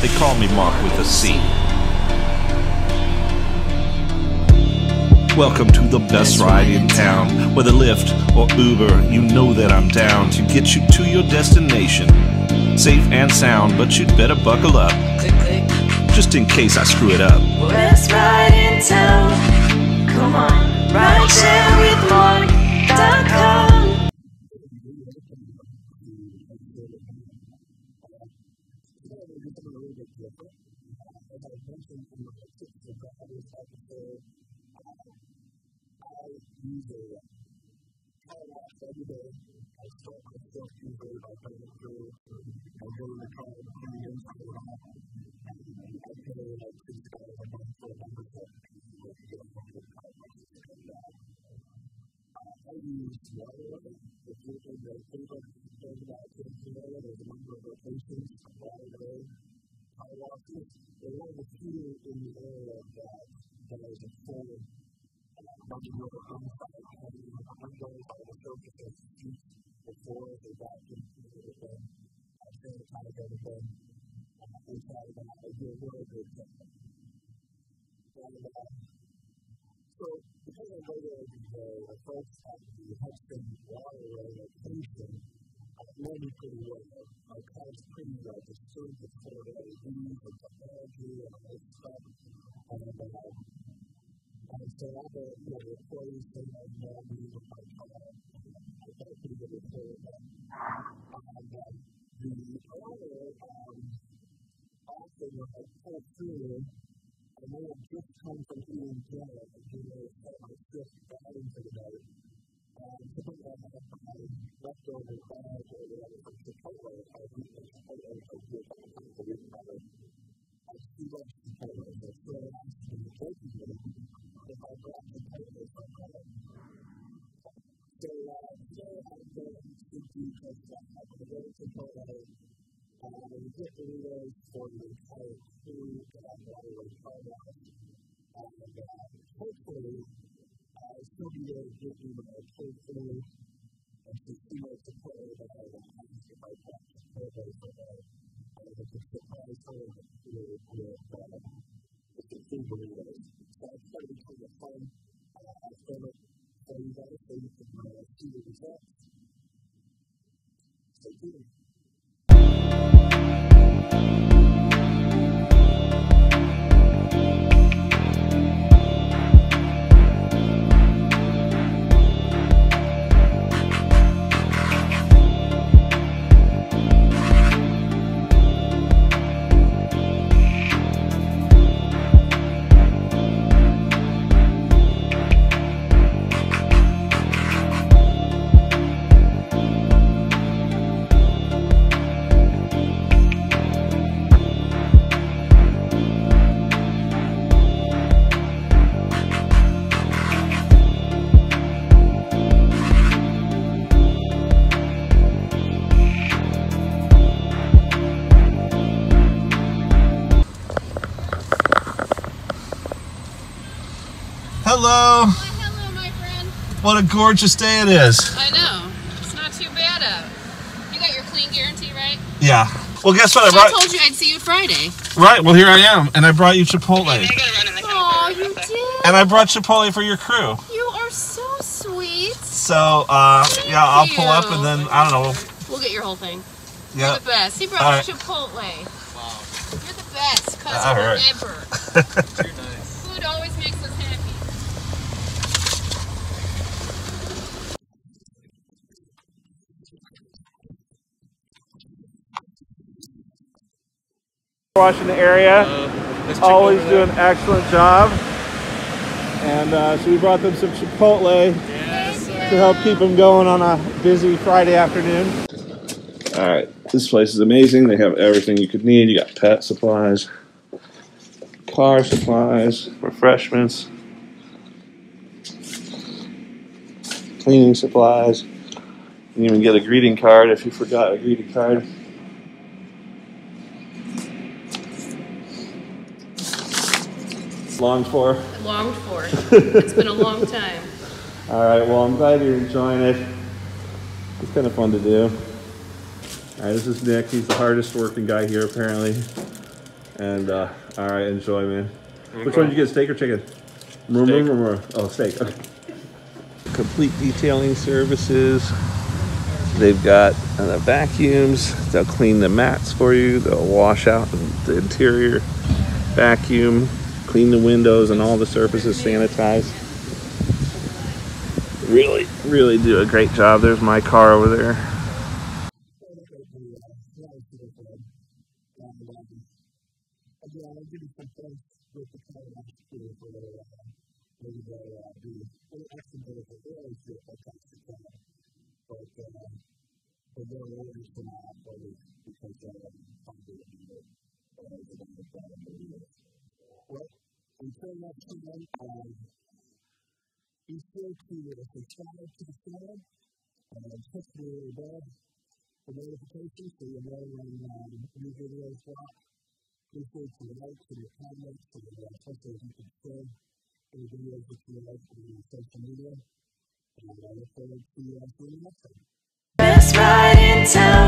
They call me Mark with a C. Welcome to the best ride in town. Whether Lyft or Uber, you know that I'm down to get you to your destination. Safe and sound, but you'd better buckle up, just in case I screw it up. Best ride in town. Come on, ride share with Mark.com. Hello. Why, hello, my friend. What a gorgeous day it is. I know. It's not too bad out. You got your clean guarantee, right? Yeah. Well, guess what? I told you I'd see you Friday. Right. Well, here I am, and I brought you Chipotle. Yeah, I gotta run in the car. Oh, you did. And I brought Chipotle for your crew. You are so sweet. So, yeah, I'll pull up, and then I don't know. We'll get your whole thing. Yeah. You're the best. He brought all right. Chipotle. Wow. You're the best cousin ever. You're nice. Food always makes us happy. Watching the area, always do an excellent job, and so we brought them some Chipotle to help keep them going on a busy Friday afternoon. All right, this place is amazing. They have everything you could need. You got pet supplies, car supplies, refreshments, cleaning supplies. You can even get a greeting card if you forgot a greeting card. Longed for. Longed for. It's been a long time. All right. Well, I'm glad you're enjoying it. It's kind of fun to do. All right. This is Nick. He's the hardest working guy here, apparently. And all right, enjoy, man. Okay. Which one did you get, steak or chicken? Steak. Oh, steak. Okay. Complete detailing services. They've got the vacuums. They'll clean the mats for you. They'll wash out the interior, vacuum, clean the windows and all the surfaces, sanitize. Really, really do a great job. There's my car over there. Best ride in town.